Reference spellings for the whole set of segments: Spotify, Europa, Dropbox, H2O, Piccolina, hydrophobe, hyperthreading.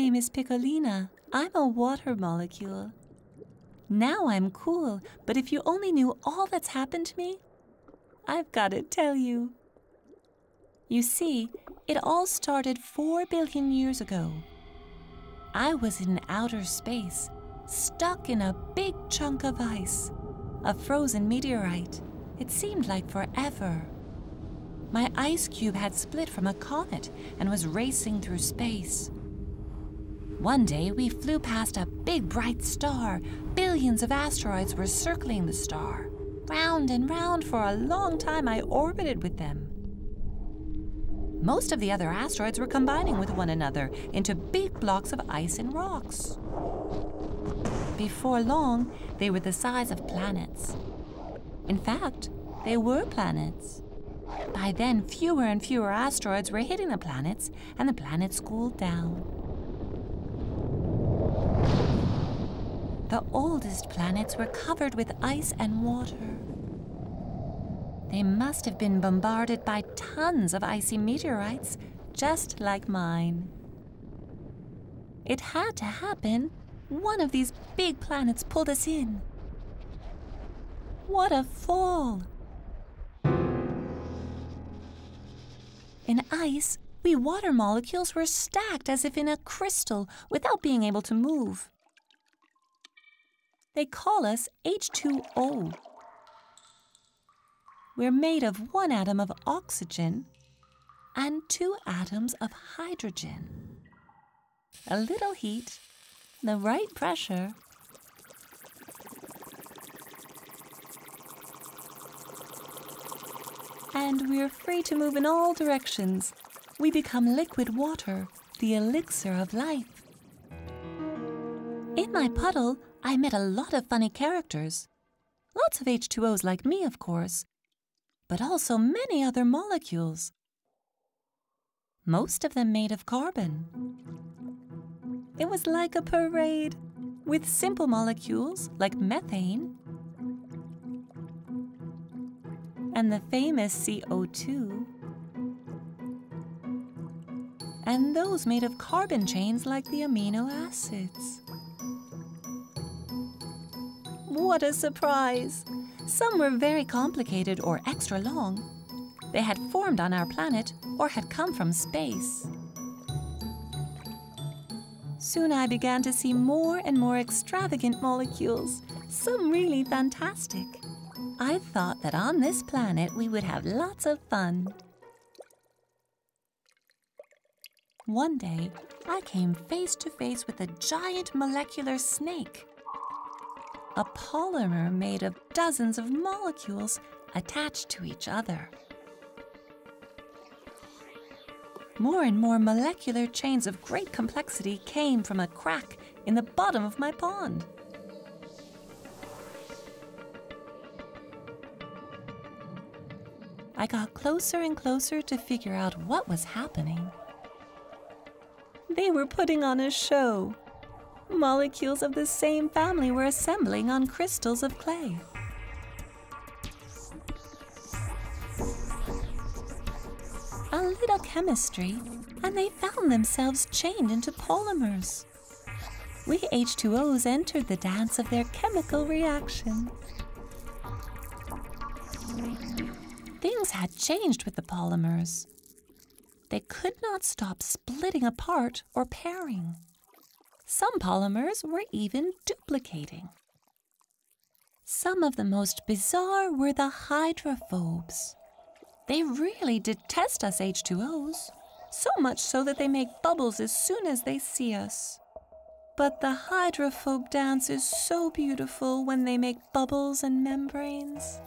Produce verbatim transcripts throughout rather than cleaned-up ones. name is Piccolina. I'm a water molecule. Now I'm cool, but if you only knew all that's happened to me, I've got to tell you. You see, it all started four billion years ago. I was in outer space, stuck in a big chunk of ice, a frozen meteorite. It seemed like forever. My ice cube had split from a comet and was racing through space. One day, we flew past a big bright star. Billions of asteroids were circling the star. Round and round for a long time, I orbited with them. Most of the other asteroids were combining with one another into big blocks of ice and rocks. Before long, they were the size of planets. In fact, they were planets. By then, fewer and fewer asteroids were hitting the planets, and the planets cooled down. The oldest planets were covered with ice and water. They must have been bombarded by tons of icy meteorites, just like mine. It had to happen. One of these big planets pulled us in. What a fall! In ice, we water molecules were stacked as if in a crystal without being able to move. They call us H two O. We're made of one atom of oxygen and two atoms of hydrogen. A little heat, the right pressure, and we're free to move in all directions. We become liquid water, the elixir of life. In my puddle, I met a lot of funny characters. Lots of H two Os like me, of course, but also many other molecules. Most of them made of carbon. It was like a parade, with simple molecules like methane and the famous C O two, and those made of carbon chains like the amino acids. What a surprise! Some were very complicated or extra long. They had formed on our planet or had come from space. Soon I began to see more and more extravagant molecules, some really fantastic. I thought that on this planet we would have lots of fun. One day, I came face to face with a giant molecular snake. A polymer made of dozens of molecules attached to each other. More and more molecular chains of great complexity came from a crack in the bottom of my pond. I got closer and closer to figure out what was happening. They were putting on a show. Molecules of the same family were assembling on crystals of clay. A little chemistry, and they found themselves chained into polymers. We H two Os entered the dance of their chemical reaction. Things had changed with the polymers. They could not stop splitting apart or pairing. Some polymers were even duplicating. Some of the most bizarre were the hydrophobes. They really detest us H two Os, so much so that they make bubbles as soon as they see us. But the hydrophobe dance is so beautiful when they make bubbles and membranes.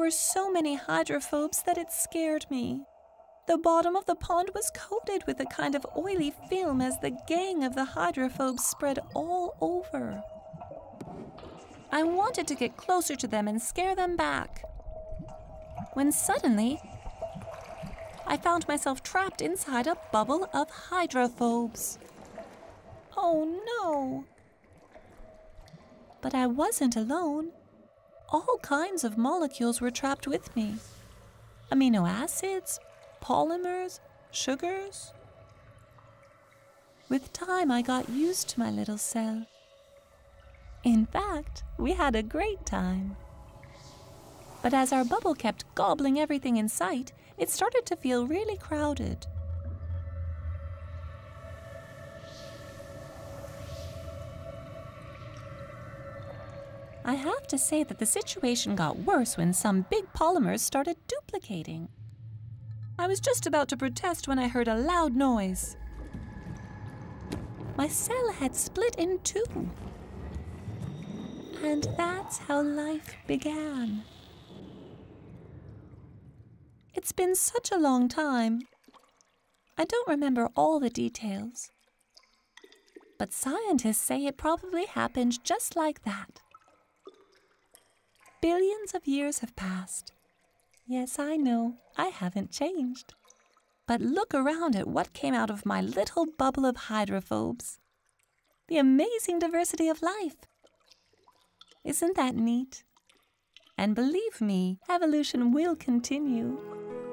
were so many hydrophobes that it scared me. The bottom of the pond was coated with a kind of oily film as the gang of the hydrophobes spread all over. I wanted to get closer to them and scare them back, when suddenly I found myself trapped inside a bubble of hydrophobes. Oh no! But I wasn't alone. All kinds of molecules were trapped with me. Amino acids, polymers, sugars. With time, I got used to my little cell. In fact, we had a great time. But as our bubble kept gobbling everything in sight, it started to feel really crowded. I have to say that the situation got worse when some big polymers started duplicating. I was just about to protest when I heard a loud noise. My cell had split in two. And that's how life began. It's been such a long time. I don't remember all the details. But scientists say it probably happened just like that. Billions of years have passed. Yes, I know, I haven't changed. But look around at what came out of my little bubble of hydrophobes. The amazing diversity of life. Isn't that neat? And believe me, evolution will continue.